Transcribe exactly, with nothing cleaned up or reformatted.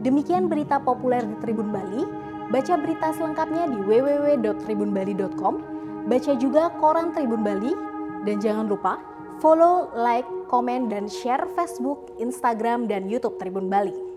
Demikian berita populer di Tribun Bali. Baca berita selengkapnya di w w w titik tribun bali titik com. Baca juga koran Tribun Bali. Dan jangan lupa follow, like, komen, dan share Facebook, Instagram, dan YouTube Tribun Bali.